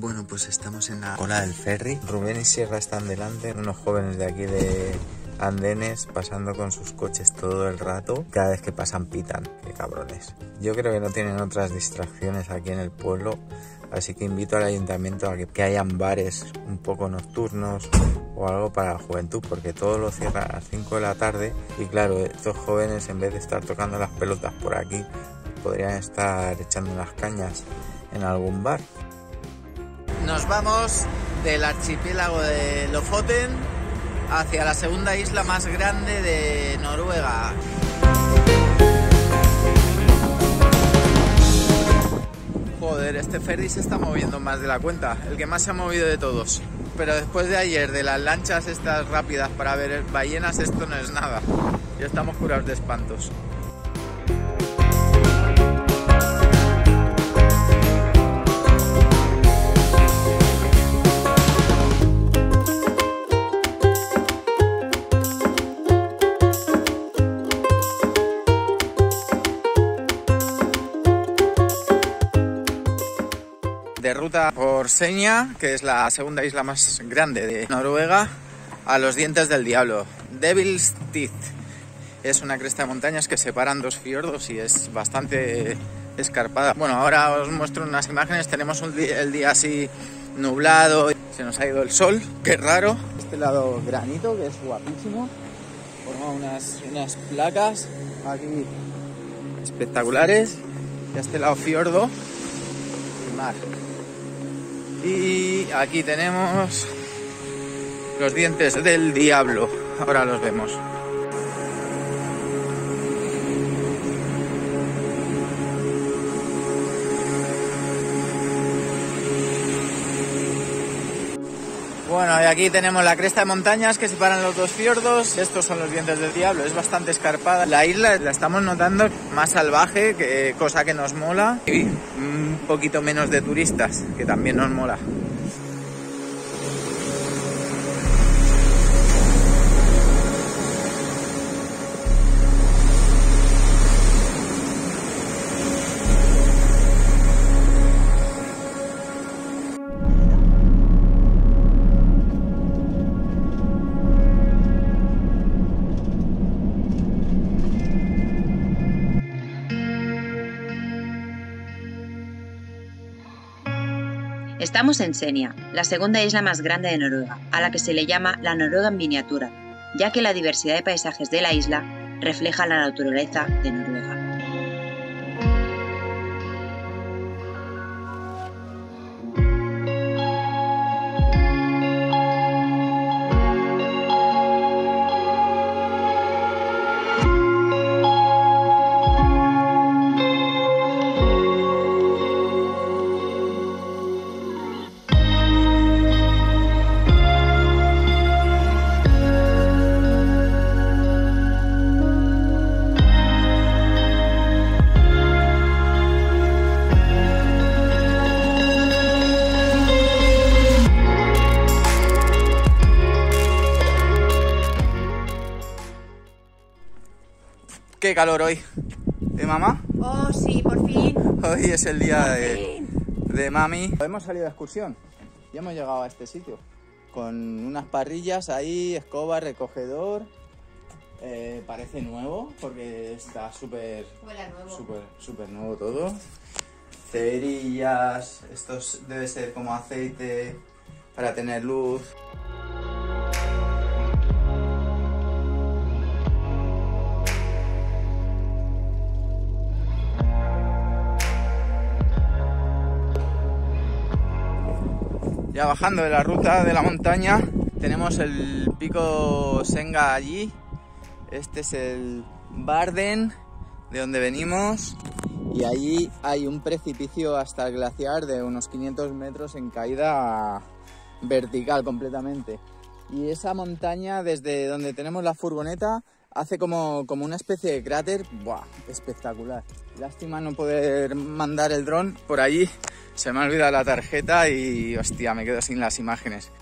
Bueno, pues estamos en la cola del ferry. Rubén y Sierra están delante, unos jóvenes de aquí de Andenes pasando con sus coches todo el rato. Cada vez que pasan pitan, qué cabrones. Yo creo que no tienen otras distracciones aquí en el pueblo, así que invito al ayuntamiento a que hayan bares un poco nocturnos o algo para la juventud, porque todo lo cierra a las 5 de la tarde y claro, estos jóvenes en vez de estar tocando las pelotas por aquí podrían estar echando unas cañas en algún bar. Nos vamos del archipiélago de Lofoten hacia la segunda isla más grande de Noruega. Joder, este ferry se está moviendo más de la cuenta, el que más se ha movido de todos. Pero después de ayer, de las lanchas estas rápidas para ver ballenas, esto no es nada. Ya estamos curados de espantos. De ruta por Senja, que es la segunda isla más grande de Noruega, a los dientes del diablo. Devil's Teeth es una cresta de montañas que separan dos fiordos y es bastante escarpada. Bueno, ahora os muestro unas imágenes. Tenemos el día así nublado, se nos ha ido el sol, qué raro. Este lado granito, que es guapísimo, forma unas placas aquí espectaculares. Y este lado fiordo, mar. Y aquí tenemos los dientes del diablo, ahora los vemos. Bueno, y aquí tenemos la cresta de montañas que separan los dos fiordos. Estos son los dientes del diablo, es bastante escarpada. La isla la estamos notando más salvaje, cosa que nos mola. Y un poquito menos de turistas, que también nos mola. Estamos en Senja, la segunda isla más grande de Noruega, a la que se le llama la Noruega en miniatura, ya que la diversidad de paisajes de la isla refleja la naturaleza de Noruega. Qué calor hoy, ¿eh, mamá? Oh, sí, por fin. Hoy es el día de mami. Hemos salido de excursión y hemos llegado a este sitio con unas parrillas ahí, escoba, recogedor. Parece nuevo porque está súper, súper nuevo todo. Cerillas, esto debe ser como aceite para tener luz. Ya bajando de la ruta de la montaña tenemos el pico Senja allí. Este es el Barden, de donde venimos, y allí hay un precipicio hasta el glaciar de unos 500 metros en caída vertical completamente. Y esa montaña, desde donde tenemos la furgoneta, hace como una especie de cráter. ¡Buah! Espectacular. Lástima no poder mandar el dron por allí. Se me ha olvidado la tarjeta y, hostia, me quedo sin las imágenes.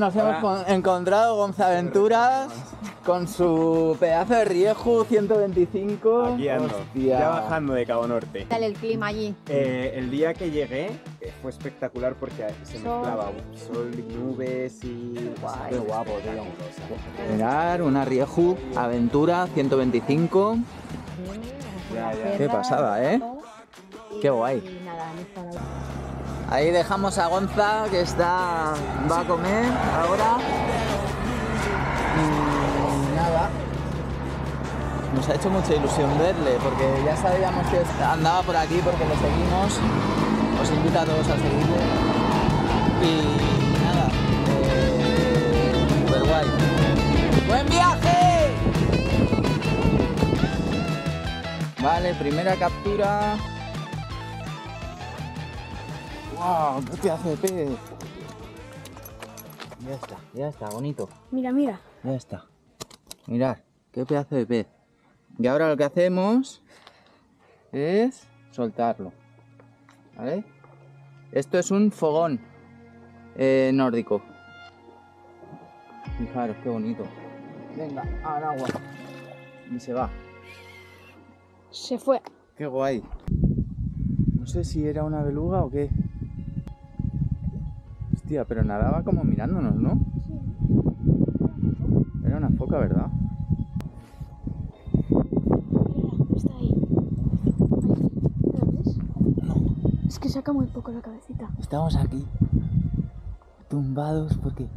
nos hemos encontrado Gonzaventuras con su pedazo de Rieju 125. Aquí ando, ya bajando de Cabo Norte. ¿Qué tal el clima allí? El día que llegué fue espectacular porque se mezclaba sol y nubes y... Guay, ¡qué guapo, tío! Mirad, una Rieju Aventura 125. ¡Qué pasada, eh! ¡Qué guay! Ahí dejamos a Gonza, que está va a comer ahora. Nada. Nos ha hecho mucha ilusión verle, porque ya sabíamos que andaba por aquí porque lo seguimos. Os invito a todos a seguirle. Y nada, super guay. ¡Buen viaje! Vale, primera captura. ¡Wow! ¡Qué pedazo de pez! Ya está, bonito. Mira, mira. Ya está. Mirad, qué pedazo de pez. Y ahora lo que hacemos es soltarlo. ¿Vale? Esto es un fogón nórdico. Fijaros, qué bonito. Venga, al agua. Y se va. Se fue. Qué guay. No sé si era una beluga o qué. Hostia, pero nadaba como mirándonos, ¿no? Sí. Era una foca, ¿verdad? Mira, está ahí. ¿Lo ves? No. Es que saca muy poco la cabecita. Estamos aquí, tumbados, porque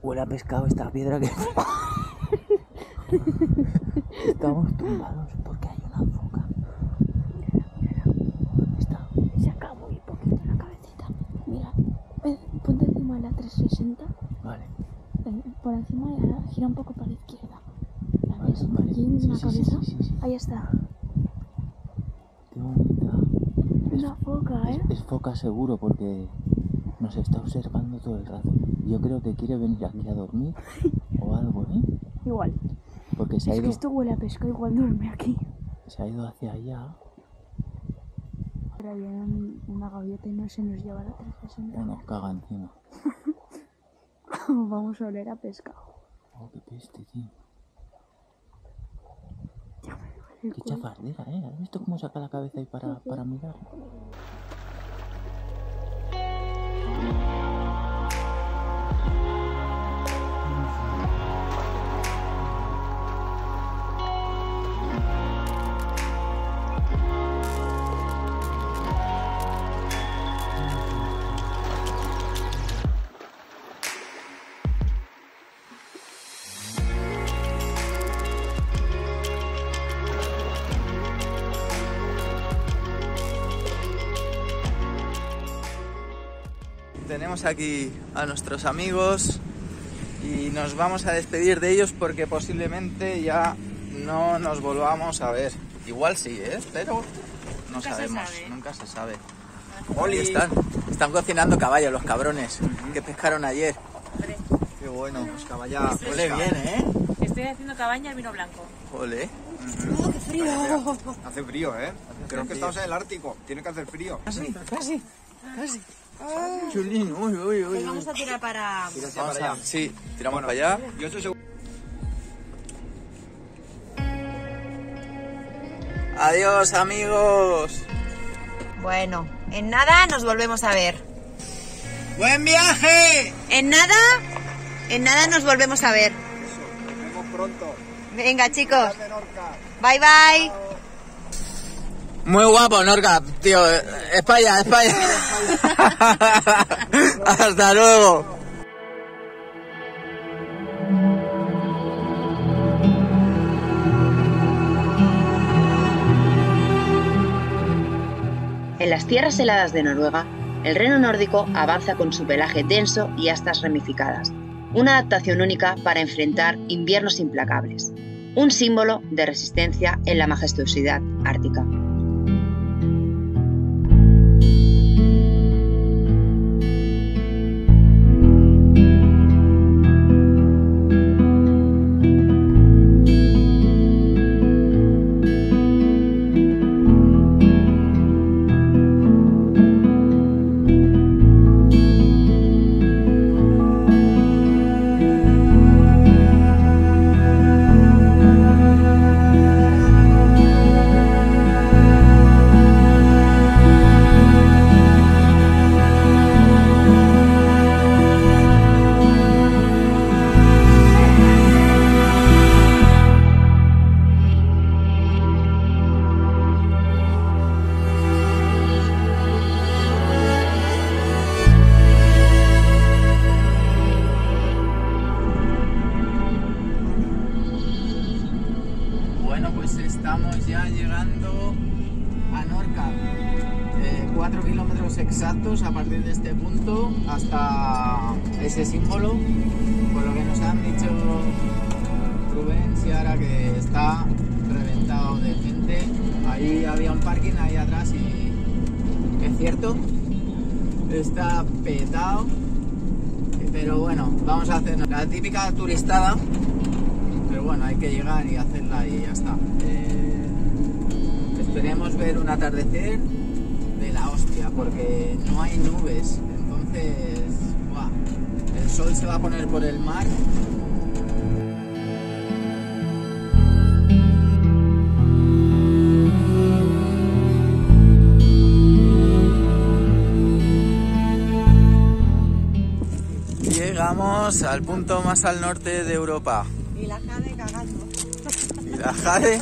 huele a pescado esta piedra que... Estamos tumbados porque hay una foca. Saca muy poquito la cabecita. Mira, ponte encima de la 360. Vale. Por encima de la, gira un poco para la izquierda. ¿La ves? Vale. Aquí en la cabeza. Sí. Ahí está. Qué bonita. Es una foca, ¿eh? Es foca seguro porque nos está observando todo el rato. Yo creo que quiere venir aquí a dormir o algo, ¿eh? Igual. Porque se ha ido... Es que esto huele a pesca, igual duerme aquí. Se ha ido hacia allá. Ahora viene una gaviota y no se nos lleva la 360. Nos caga encima. Vamos a oler a pescado. Oh, qué peste, tío. Qué chafardera, ¿eh? ¿Has visto cómo saca la cabeza ahí para mirar? Tenemos aquí a nuestros amigos y nos vamos a despedir de ellos porque posiblemente ya no nos volvamos a ver. Igual sí, ¿eh? Pero no nunca sabemos, nunca se sabe. ¡Oli! Están cocinando caballo los cabrones que pescaron ayer. Olé. ¡Qué bueno! Pues caballa, huele bien, ¿eh? Estoy haciendo cabaña al vino blanco. ¡Ole! ¡Oh, qué frío! Hace frío, ¿eh? Creo que estamos en el Ártico, tiene que hacer frío. Casi. Ah, chulín, uy. Vamos a tirar para... Vamos para allá. Sí, tiramos para allá. Yo estoy seguro. Adiós, amigos. Bueno, en nada nos volvemos a ver. ¡Buen viaje! En nada nos volvemos a ver. Eso, nos vemos pronto. Venga, chicos. Bye, bye. Chao. Muy guapo, Nordkapp, tío. España. Hasta luego. En las tierras heladas de Noruega, el reno nórdico avanza con su pelaje denso y astas ramificadas, una adaptación única para enfrentar inviernos implacables, un símbolo de resistencia en la majestuosidad ártica. llegando a Nordkapp, 4 kilómetros exactos a partir de este punto hasta ese símbolo, por lo que nos han dicho Rubén y ahora que está reventado de gente. Ahí había un parking ahí atrás y es cierto, está petado, pero bueno, vamos a hacer la típica turistada, pero bueno, hay que llegar y hacerla y ya está. Esperemos ver un atardecer de la hostia, porque no hay nubes, entonces ¡buah! El sol se va a poner por el mar. Llegamos al punto más al norte de Europa. Y la Jade cagando. Y la Jade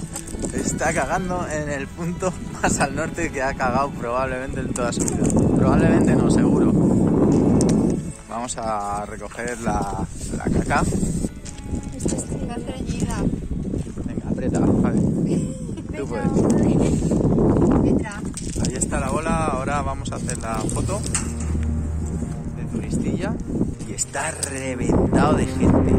está cagando en el punto más al norte que ha cagado probablemente en toda su vida. Probablemente no, seguro. Vamos a recoger la caca. Esta está estreñida. Venga, aprieta, Jade. Tú puedes. Ahí está la bola, ahora vamos a hacer la foto de turistilla. Y está reventado de gente.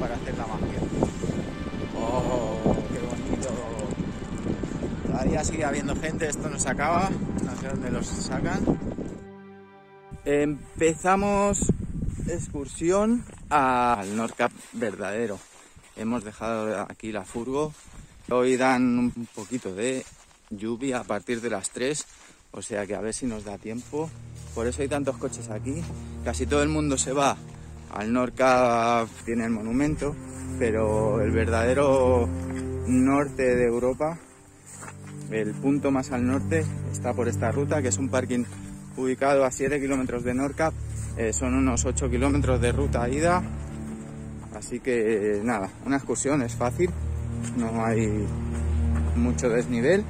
Para hacer la magia. ¡Oh, qué bonito! Todavía sigue habiendo gente, esto no se acaba, no sé dónde los sacan. Empezamos excursión al Nordkapp verdadero. Hemos dejado aquí la furgo. Hoy dan un poquito de lluvia a partir de las 3, o sea que a ver si nos da tiempo. Por eso hay tantos coches aquí. Casi todo el mundo se va. Al Nordkapp tiene el monumento, pero el verdadero norte de Europa, el punto más al norte, está por esta ruta, que es un parking ubicado a 7 kilómetros de Nordkapp. Son unos 8 kilómetros de ruta ida, así que nada, una excursión es fácil, no hay mucho desnivel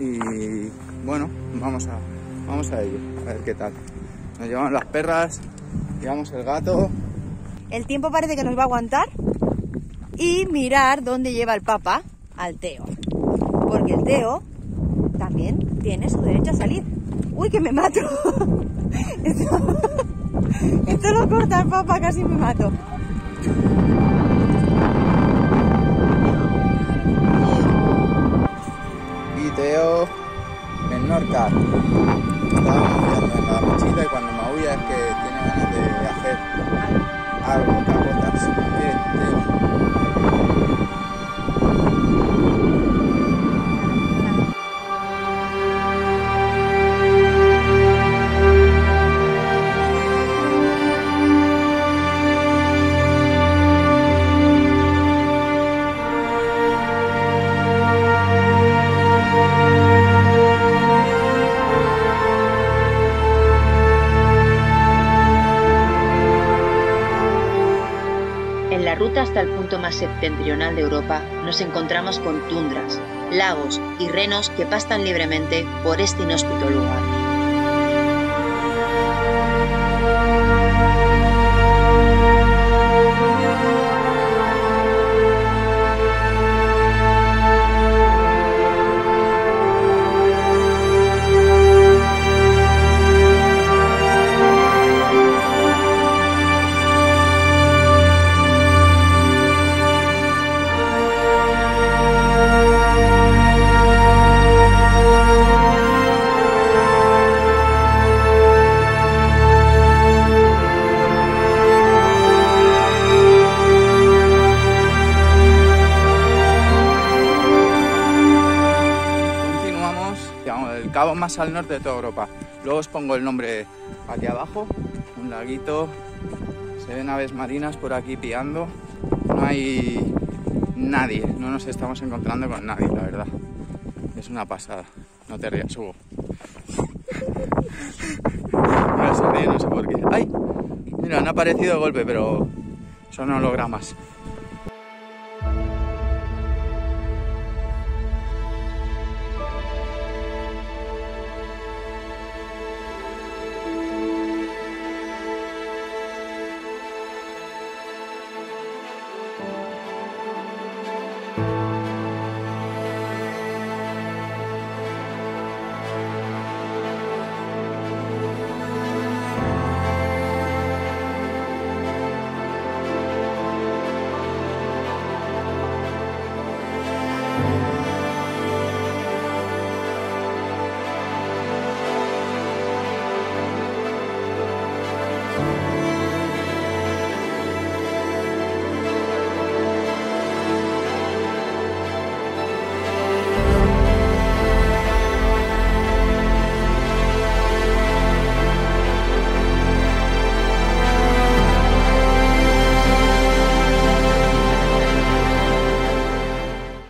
y bueno, vamos a ello, a ver qué tal. Nos llevamos las perras, llevamos el gato. El tiempo parece que nos va a aguantar. Y mirar dónde lleva el Papa al Teo, porque el Teo también tiene su derecho a salir. ¡Uy, que me mato! Esto lo corta el Papa, casi me mato. Y Teo en Nordkapp. La mochila, y cuando maulla es que tiene ganas de hacer algo, capotas. ruta hasta el punto más septentrional de Europa, nos encontramos con tundras, lagos y renos que pastan libremente por este inhóspito lugar. Más al norte de toda Europa. Luego os pongo el nombre aquí abajo. Un laguito, se ven aves marinas por aquí piando. No hay nadie, no nos estamos encontrando con nadie, la verdad. Es una pasada. No te rías, Hugo. No sé por qué. ¡Ay! Mira, no ha aparecido golpe, pero son hologramas.